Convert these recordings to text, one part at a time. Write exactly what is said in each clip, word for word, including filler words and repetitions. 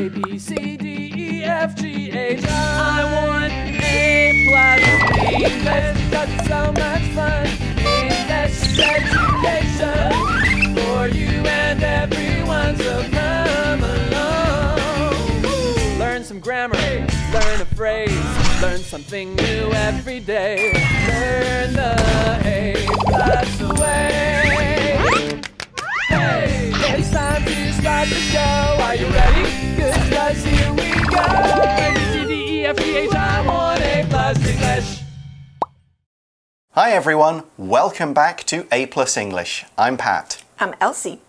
A, B, C, D, E, F, G, H. I want A plus English. That's so much fun. English education for you and everyone. So come along. Learn some grammar. Learn a phrase. Learn something new every day. Learn the A plus way. Hey, it's time to start the show. Are you ready? Good, guys, here we go. A, B, C, D, E, F, G, H, I want A plus English. Hi everyone, welcome back to A Plus English. I'm Pat. I'm Elsie.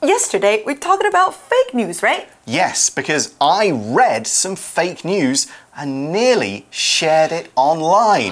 Yesterday we talked about fake news, right? Yes, because I read some fake news and nearly shared it online.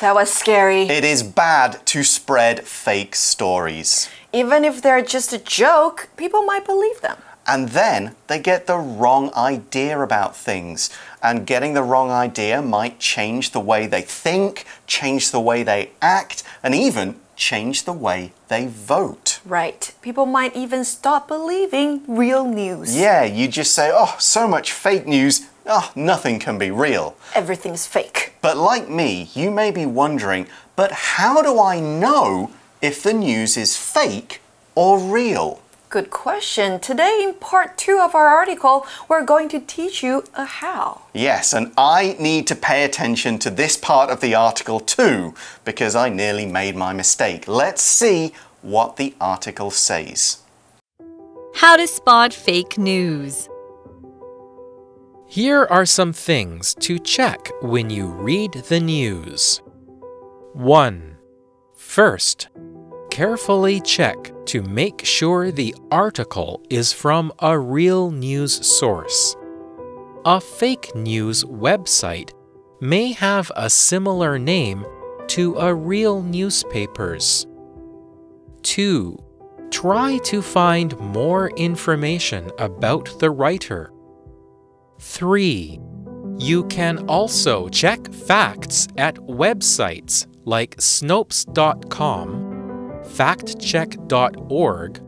That was scary. It is bad to spread fake stories. Even if they're just a joke, people might believe them. And then they get the wrong idea about things. And getting the wrong idea might change the way they think, change the way they act, and even change the way they vote. Right. People might even stop believing real news. Yeah, you just say, oh, so much fake news. Oh, nothing can be real. Everything's fake. But like me, you may be wondering, but how do I know if the news is fake or real? Good question. Today in part two of our article, we're going to teach you a how. Yes, and I need to pay attention to this part of the article too, because I nearly made my mistake. Let's see what the article says. How to spot fake news. Here are some things to check when you read the news. one. First, carefully check to make sure the article is from a real news source. A fake news website may have a similar name to a real newspaper's. two. Try to find more information about the writer. three. You can also check facts at websites like Snopes dot com, Factcheck dot org,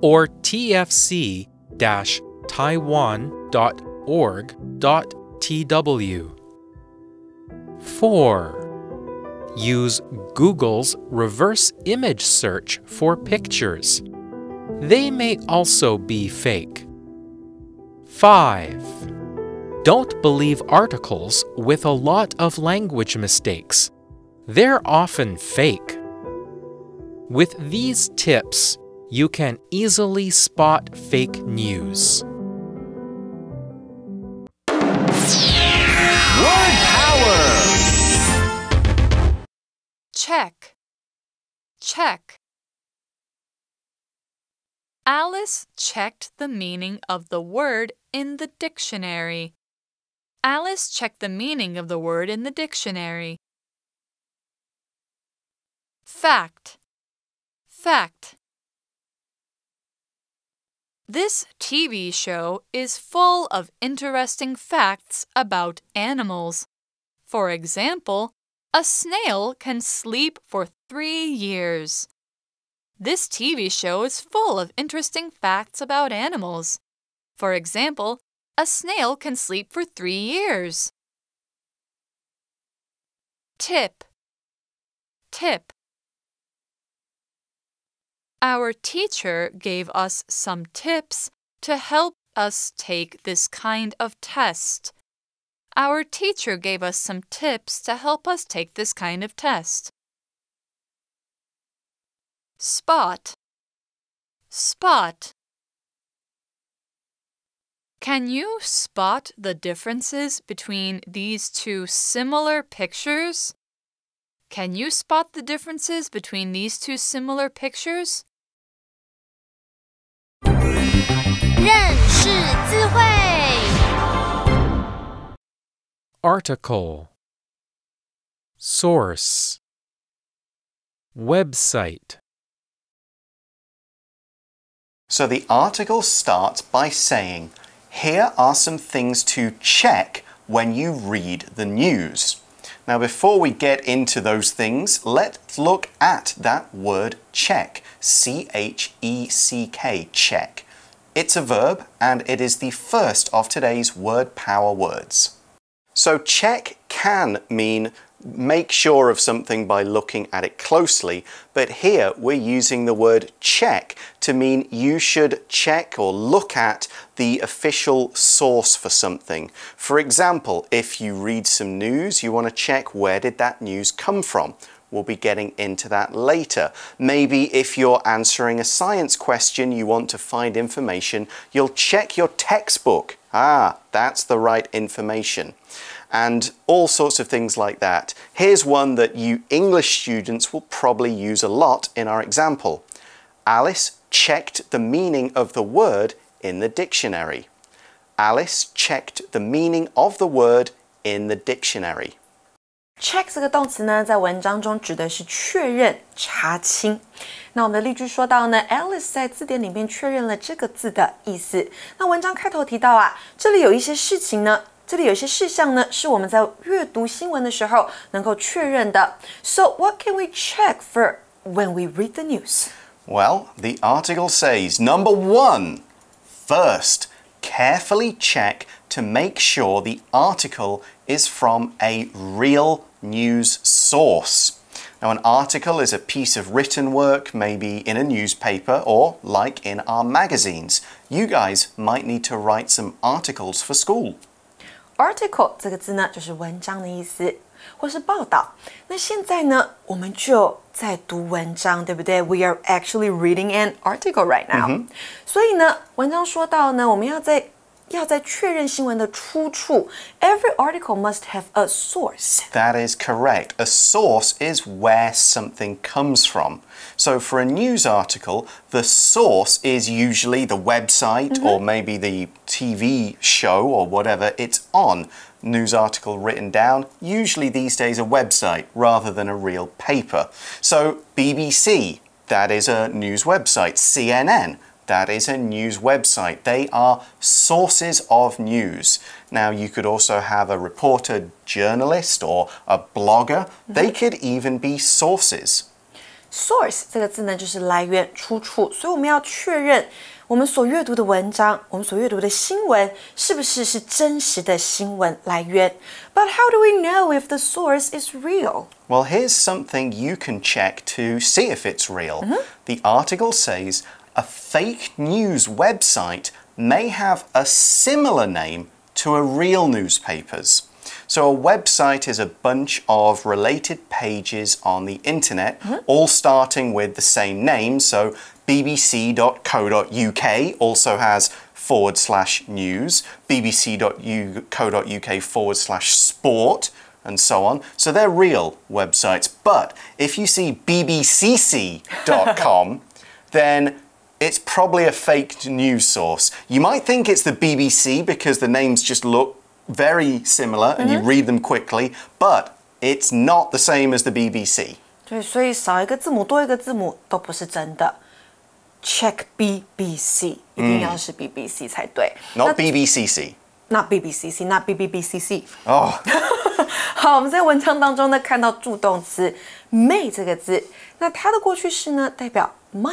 or T F C dash taiwan dot org dot T W. four. Use Google's reverse image search for pictures. They may also be fake. five. Don't believe articles with a lot of language mistakes. They're often fake. With these tips, you can easily spot fake news. Word power! Check. Check. Alice checked the meaning of the word in the dictionary. Alice checked the meaning of the word in the dictionary. Fact. Fact. This T V show is full of interesting facts about animals. For example, a snail can sleep for three years. This T V show is full of interesting facts about animals. For example, a snail can sleep for three years. Tip. Tip. Our teacher gave us some tips to help us take this kind of test. Our teacher gave us some tips to help us take this kind of test. Spot. Spot. Can you spot the differences between these two similar pictures? Can you spot the differences between these two similar pictures? 认识词汇 Article, source, website. So the article starts by saying, here are some things to check when you read the news. Now, before we get into those things, let's look at that word check, C H E C K, check. It's a verb, and it is the first of today's word power words. So check can mean make sure of something by looking at it closely, but here we're using the word check to mean you should check or look at the official source for something. For example, if you read some news, you want to check where did that news come from. We'll be getting into that later. Maybe if you're answering a science question, you want to find information, you'll check your textbook. Ah, that's the right information. And all sorts of things like that. Here's one that you English students will probably use a lot in our example. Alice checked the meaning of the word in the dictionary. Alice checked the meaning of the word in the dictionary. check 这个动词呢，在文章中指的是确认、查清。那我们的例句说到呢 ，Alice 在字典里面确认了这个字的意思。那文章开头提到啊，这里有一些事情呢，这里有一些事项呢，是我们在阅读新闻的时候能够确认的。So what can we check for when we read the news? Well, the article says number one, first, carefully check to make sure the article is from a real news source. Now, an article is a piece of written work, maybe in a newspaper or like in our magazines. You guys might need to write some articles for school. Article 这个字呢，就是文章的意思，或是报道。那现在呢，我们就在读文章，对不对？ We are actually reading an article right now. Mm-hmm. 所以呢，文章说到呢，我们要在要在确认新闻的出处。Every article must have a source. That is correct. A source is where something comes from. So for a news article, the source is usually the website mm-hmm. or maybe the T V show or whatever it's on. News article written down, usually these days a website rather than a real paper. So B B C, that is a news website. C N N. That is a news website. They are sources of news. Now, you could also have a reporter, journalist, or a blogger. Mm-hmm. They could even be sources. Source 这个字呢，就是来源、出处，所以我们要确认我们所阅读的文章，我们所阅读的新闻是不是是真实的新闻来源。But how do we know if the source is real? Well, here's something you can check to see if it's real. Mm-hmm. The article says, a fake news website may have a similar name to a real newspaper's. So a website is a bunch of related pages on the internet, mm-hmm. all starting with the same name. So B B C dot co dot U K also has forward slash news, B B C dot co dot U K forward slash sport, and so on. So they're real websites. But if you see B B C C dot com, then it's probably a fake news source. You might think it's the B B C because the names just look very similar and mm-hmm. you read them quickly, but it's not the same as the B B C. 对，所以少一个字母多一个字母都不是真的。Check B B C， 一定要是 B B C 才对。Not B B C C. Not B B C C, not B B B C C. Oh. 好，我们在文章当中呢看到助动词 may 这个字，那它的过去式呢代表 might。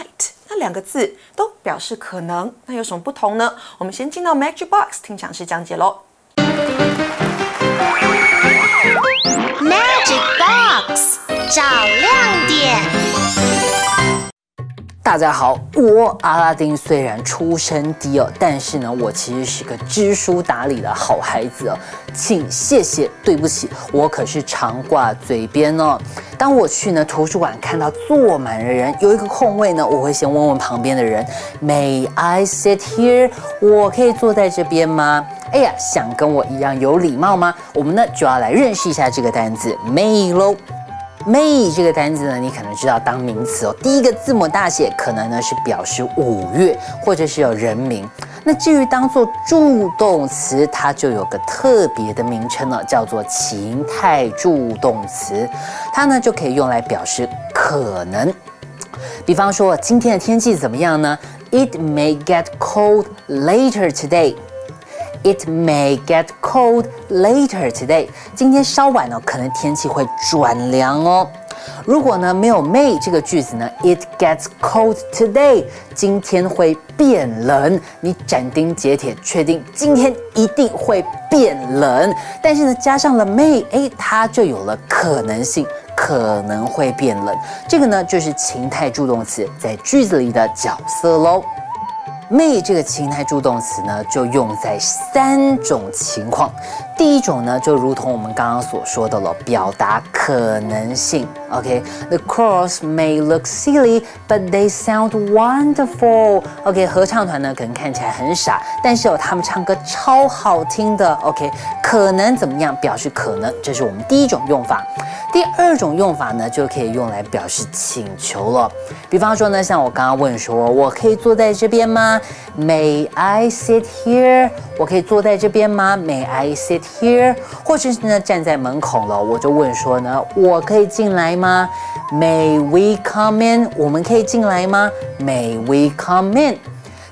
那两个字都表示可能，那有什么不同呢？我们先进到 Magic Box 听讲师讲解喽。Magic Box 找亮点。大家好，我阿拉丁虽然出身低哦，但是呢，我其实是个知书达理的好孩子哦。请谢谢，对不起，我可是常挂嘴边哦。当我去呢图书馆看到坐满的人，有一个空位呢，我会先问问旁边的人 ，May I sit here？ 我可以坐在这边吗？哎呀，想跟我一样有礼貌吗？我们呢就要来认识一下这个单字 may 喽。may 这个单字呢，你可能知道当名词哦，第一个字母大写可能呢是表示五月，或者是有人名。那至于当做助动词，它就有个特别的名称了，叫做情态助动词。它呢就可以用来表示可能。比方说，今天的天气怎么样呢 ？It may get cold later today. It may get cold later today. 今天稍晚哦，可能天气会转凉哦。如果呢没有 may 这个句子呢 ，it gets cold today， 今天会变冷。你斩钉截铁确定今天一定会变冷，但是呢加上了 may， 哎，它就有了可能性。 可能会变冷，这个呢就是情态助动词在句子里的角色喽。may 这个情态助动词呢，就用在三种情况。第一种呢，就如同我们刚刚所说的了，表达可能性。OK， the chorus may look silly, but they sound wonderful. OK， 合唱团呢可能看起来很傻，但是哦，他们唱歌超好听的。OK， 可能怎么样？表示可能，这是我们第一种用法。 第二种用法呢，就可以用来表示请求了。比方说呢，像我刚刚问说，我可以坐在这边吗 ？May I sit here？ 我可以坐在这边吗 ？May I sit here？ 或者是呢，站在门口了，我就问说呢，我可以进来吗 ？May we come in？ 我们可以进来吗 ？May we come in？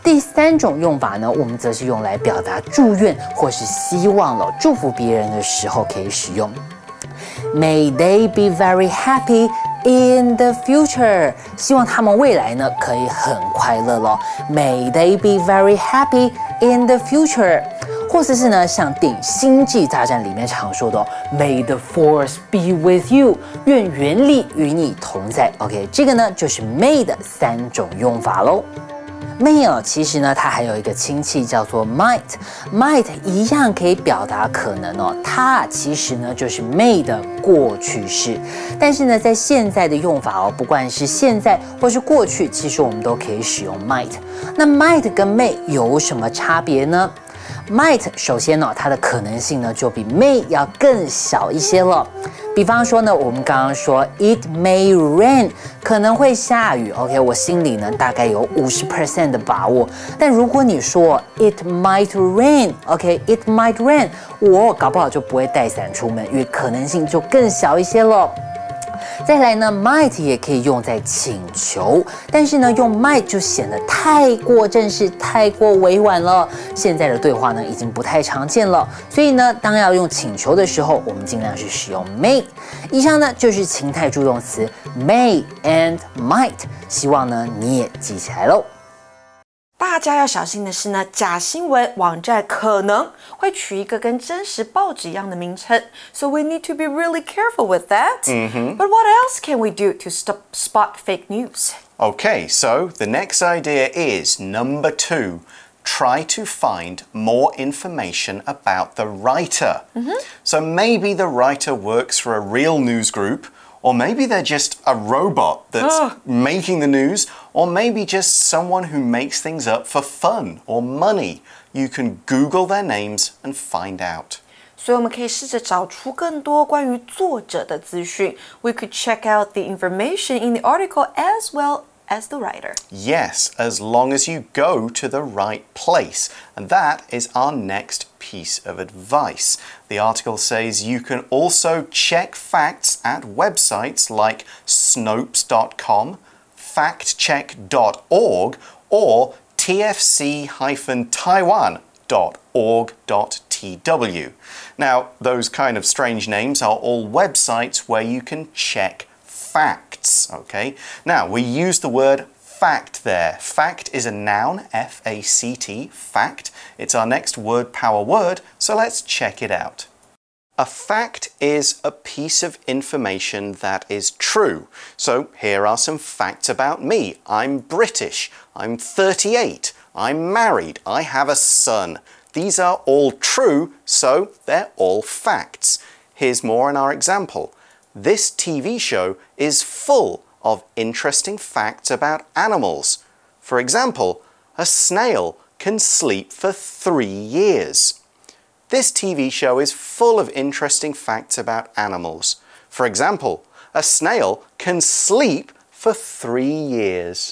第三种用法呢，我们则是用来表达祝愿或是希望了，祝福别人的时候可以使用。 May they be very happy in the future. 希望他们未来呢可以很快乐咯。May they be very happy in the future. 或者是呢，像电影《星际大战》里面常说的 "May the force be with you"， 愿原力与你同在。OK， 这个呢就是 may 的三种用法喽。 may 哦，其实呢，它还有一个亲戚叫做 might， might 一样可以表达可能哦。它其实呢就是 may 的过去式，但是呢，在现在的用法哦，不管是现在或是过去，其实我们都可以使用 might。那 might 跟 may 有什么差别呢？ Might 首先呢、哦，它的可能性呢就比 may 要更小一些了。比方说呢，我们刚刚说 it may rain 可能会下雨 ，OK， 我心里呢大概有 百分之五十 的把握。但如果你说 it might rain，OK，it might rain， 我搞不好就不会带伞出门，因为可能性就更小一些了。 再来呢 ，might 也可以用在请求，但是呢，用 might 就显得太过正式、太过委婉了。现在的对话呢，已经不太常见了，所以呢，当要用请求的时候，我们尽量是使用 may。以上呢，就是情态助动词 may and might， 希望呢你也记起来喽。 大家要小心的是呢，假新闻网站可能会取一个跟真实报纸一样的名称 ，so we need to be really careful with that. Mm-hmm. But what else can we do to stop spot fake news? Okay, so the next idea is number two. Try to find more information about the writer. Mm-hmm. So maybe the writer works for a real news group. Or maybe they're just a robot that's oh. making the news, or maybe just someone who makes things up for fun or money. You can Google their names and find out. 所以我们可以试着找出更多关于作者的资讯. We could check out the information in the article as well as the writer. Yes, as long as you go to the right place. And that is our next piece of advice. The article says you can also check facts at websites like Snopes dot com, Factcheck dot org, or T F C dash Taiwan dot org dot T W. Now, those kind of strange names are all websites where you can check facts, okay? Now, we use the word fact there. Fact is a noun, F A C T, fact. It's our next word power word, so let's check it out. A fact is a piece of information that is true. So here are some facts about me. I'm British. I'm thirty-eight. I'm married. I have a son. These are all true, so they're all facts. Here's more in our example. This T V show is full of interesting facts about animals. For example, a snail can sleep for three years. This T V show is full of interesting facts about animals. For example, a snail can sleep for three years.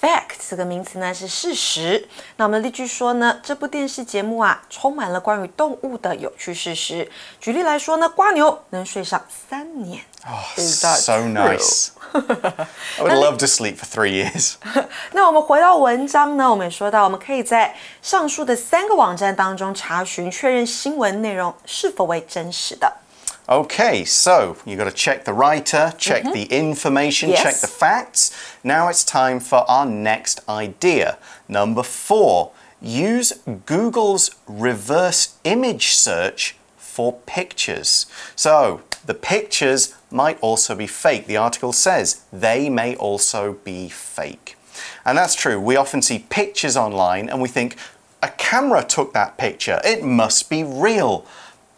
Fact 这个名词呢是事实。那我们的例句说呢，这部电视节目啊，充满了关于动物的有趣事实。举例来说呢，瓜牛能睡上三年。Oh, so nice. I would love to sleep for three years. 那我们回到文章呢，我们也说到，我们可以在上述的三个网站当中查询，确认新闻内容是否为真实的。Okay, so you've got to check the writer, check mm-hmm. the information, yes. check the facts. Now it's time for our next idea. Number four, use Google's reverse image search for pictures. So the pictures might also be fake. The article says they may also be fake. And that's true. We often see pictures online and we think, a camera took that picture, it must be real.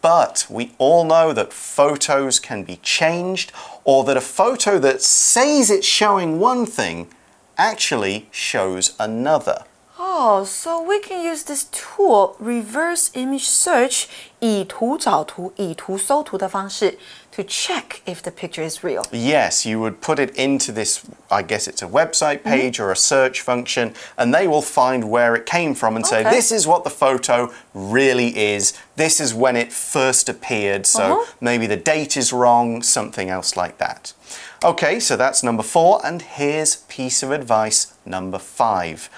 But we all know that photos can be changed, or that a photo that says it's showing one thing actually shows another. Oh, so we can use this tool, reverse image search, 以图找图, 以图搜图的方式, to check if the picture is real. Yes, you would put it into this, I guess it's a website page mm-hmm. or a search function, and they will find where it came from and okay. say, this is what the photo really is, this is when it first appeared, so uh-huh. maybe the date is wrong, something else like that. Okay, so that's number four, and here's piece of advice number five.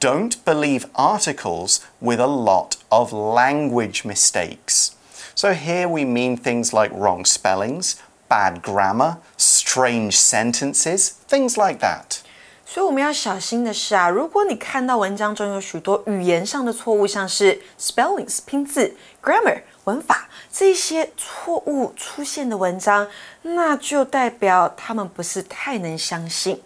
Don't believe articles with a lot of language mistakes. So here we mean things like wrong spellings, bad grammar, strange sentences, things like that. 所以我们要小心的是啊，如果你看到文章中有许多语言上的错误，像是 spellings 拼字、grammar 文法这些错误出现的文章，那就代表他们不是太能相信。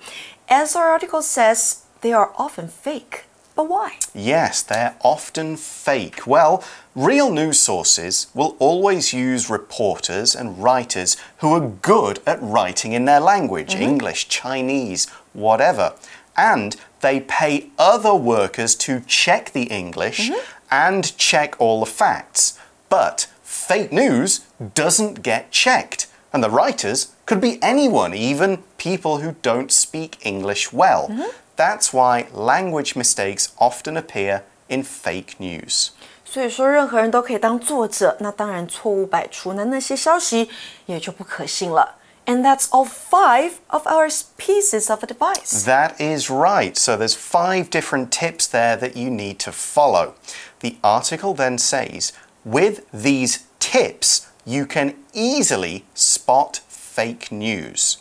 As our article says, they are often fake, but why? Yes, they're often fake. Well, real news sources will always use reporters and writers who are good at writing in their language, mm-hmm. English, Chinese, whatever. And they pay other workers to check the English mm-hmm. and check all the facts. But fake news doesn't get checked. And the writers could be anyone, even people who don't speak English well. Mm-hmm. That's why language mistakes often appear in fake news. 所以说任何人都可以当作者，那当然错误百出，那那些消息也就不可信了。And that's all five of our pieces of advice. That is right. So there's five different tips there that you need to follow. The article then says, with these tips, you can easily spot fake news.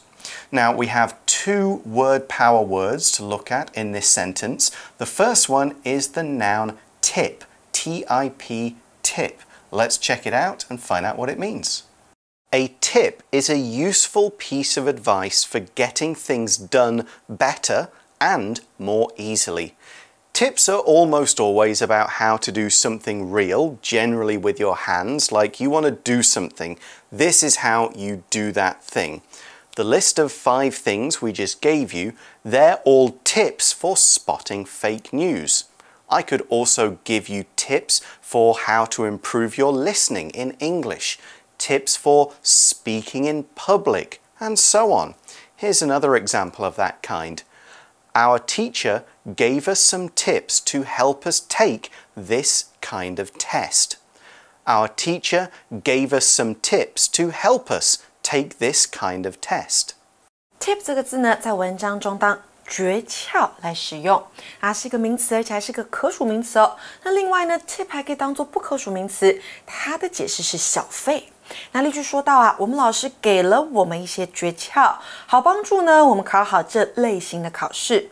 Now, we have two word power words to look at in this sentence. The first one is the noun tip, T I P, tip. Let's check it out and find out what it means. A tip is a useful piece of advice for getting things done better and more easily. Tips are almost always about how to do something real, generally with your hands, like you want to do something. This is how you do that thing. The list of five things we just gave you, they're all tips for spotting fake news. I could also give you tips for how to improve your listening in English, tips for speaking in public, and so on. Here's another example of that kind. Our teacher gave us some tips to help us take this kind of test. Our teacher gave us some tips to help us take this kind of test. Tip 这个字呢，在文章中当诀窍来使用，它是一个名词，而且还是个可数名词哦。那另外呢 ，tip 还可以当做不可数名词，它的解释是小费。那例句说到啊，我们老师给了我们一些诀窍，好帮助呢我们考好这类型的考试。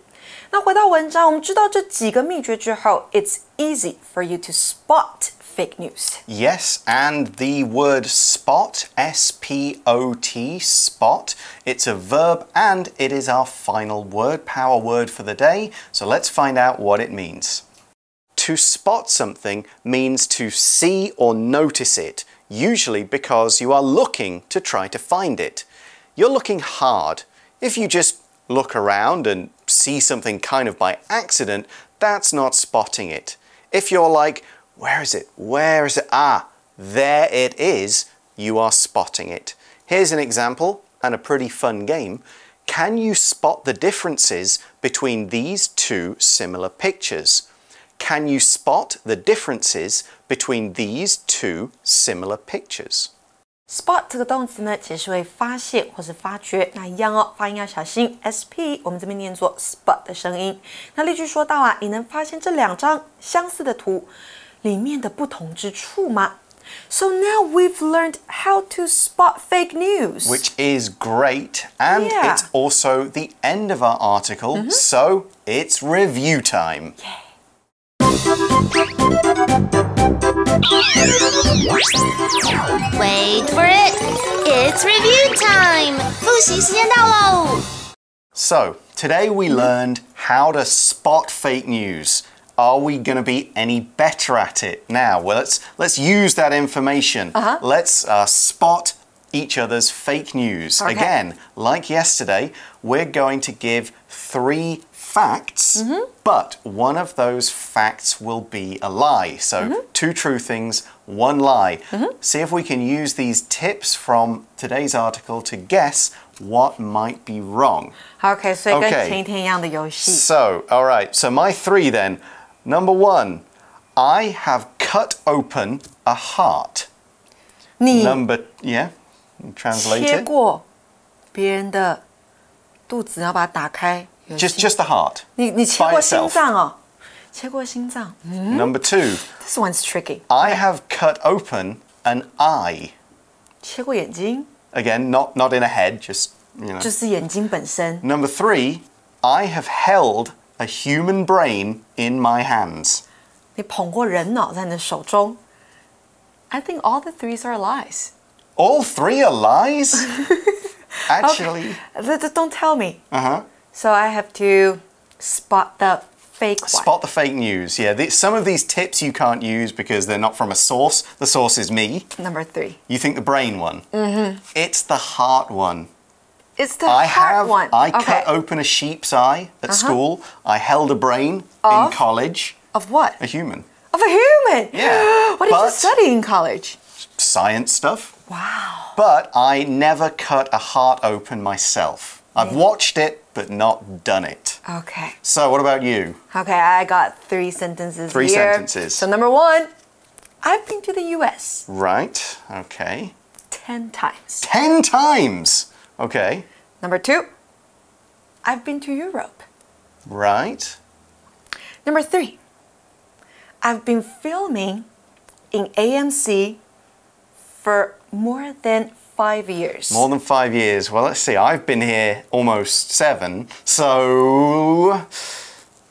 那回到文章，我们知道这几个秘诀之后 ，It's easy for you to spot fake news. Yes, and the word spot, S P O T, spot, it's a verb and it is our final word, power word for the day. So let's find out what it means. To spot something means to see or notice it, usually because you are looking to try to find it. You're looking hard. If you just look around and see something kind of by accident, that's not spotting it. If you're like, where is it? Where is it? Ah, there it is. You are spotting it. Here's an example and a pretty fun game. Can you spot the differences between these two similar pictures? Can you spot the differences between these two similar pictures? Spot 这个动词呢，解释为发现或是发掘。那一样哦，发音要小心。S P 我们这边念作 spot 的声音。那例句说到啊，你能发现这两张相似的图里面的不同之处吗？ So now we've learned how to spot fake news. Which is great. And yeah. it's also the end of our article, mm-hmm. so it's review time. Yay. Wait for it! It's review time! 复习时间到喽! So, today we learned how to spot fake news. Are we going to be any better at it now? Well, let's, let's use that information. Uh-huh. Let's uh, spot each other's fake news. Okay. Again, like yesterday, we're going to give three facts, mm-hmm. but one of those facts will be a lie. So mm-hmm. two true things, one lie. Mm-hmm. See if we can use these tips from today's article to guess what might be wrong. Okay, so okay. So, all right, so my three then. Number one, I have cut open a heart. Number, yeah, translate it. Just, just the heart. By itself. Mm-hmm. Number two. This one's tricky. I have cut open an eye. Again, not, not in a head, just, you know. Number three. I have held a human brain in my hands. I think all the threes are lies. All three are lies? Actually. Okay. Don't tell me. Uh-huh. So I have to spot the fake one. Spot the fake news, yeah. The, some of these tips you can't use because they're not from a source. The source is me. Number three. You think the brain one. Mm-hmm. It's the heart one. It's the I heart have, one. I okay. cut open a sheep's eye at uh-huh. school. I held a brain of? in college. Of what? A human. Of a human? Yeah. What did but you study in college? Science stuff. Wow. But I never cut a heart open myself. I've watched it, but not done it. Okay. So what about you? Okay, I got three sentences Three here. sentences. So number one, I've been to the U S. Right, okay. Ten times. Ten times? Okay. Number two, I've been to Europe. Right. Number three, I've been filming in A M C for more than Five years. More than five years. Well, let's see. I've been here almost seven. So,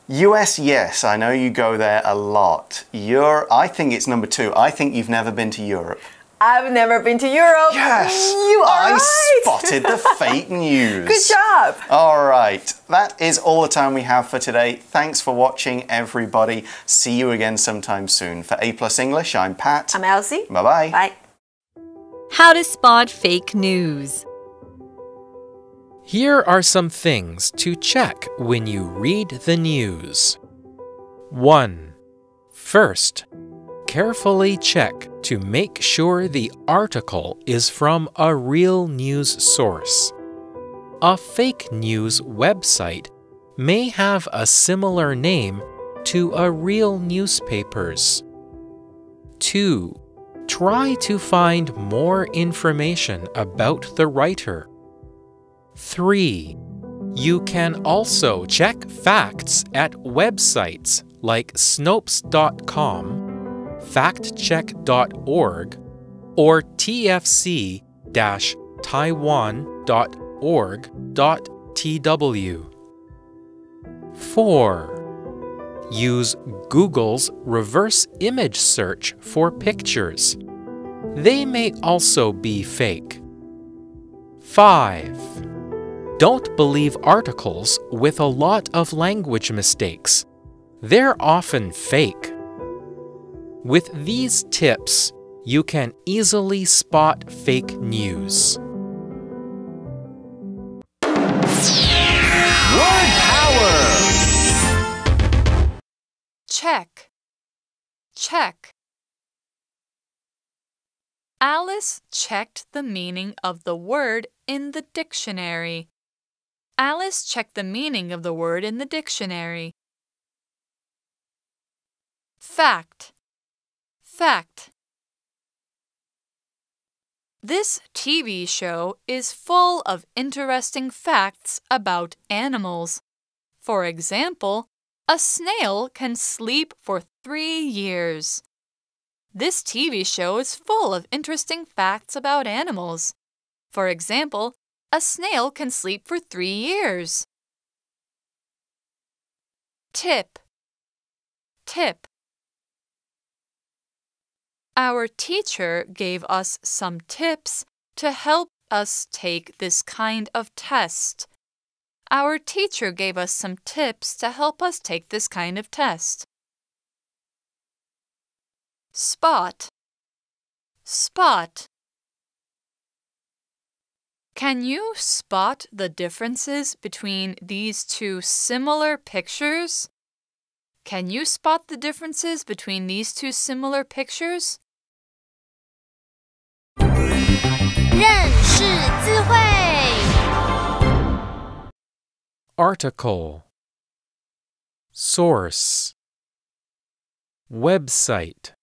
U S, yes. I know you go there a lot. You're, I think it's number two. I think you've never been to Europe. I've never been to Europe. Yes. You are I right. spotted the fake news. Good job. All right. That is all the time we have for today. Thanks for watching, everybody. See you again sometime soon. For A Plus English, I'm Pat. I'm Elsie. Bye-bye. Bye. How to spot fake news. Here are some things to check when you read the news. one. First, carefully check to make sure the article is from a real news source. A fake news website may have a similar name to a real newspaper's. two. Try to find more information about the writer. three. You can also check facts at websites like Snopes dot com, Factcheck dot org, or T F C dash taiwan dot org dot T W. four. Use Google's reverse image search for pictures. They may also be fake. five. Don't believe articles with a lot of language mistakes. They're often fake. With these tips, you can easily spot fake news. Check. Check. Alice checked the meaning of the word in the dictionary. Alice checked the meaning of the word in the dictionary. Fact. Fact. This T V show is full of interesting facts about animals. For example, a snail can sleep for three years. This T V show is full of interesting facts about animals. For example, a snail can sleep for three years. Tip. Tip. Our teacher gave us some tips to help us take this kind of test. Our teacher gave us some tips to help us take this kind of test. Spot. Spot. Can you spot the differences between these two similar pictures? Can you spot the differences between these two similar pictures? 认识字汇 Article Source Website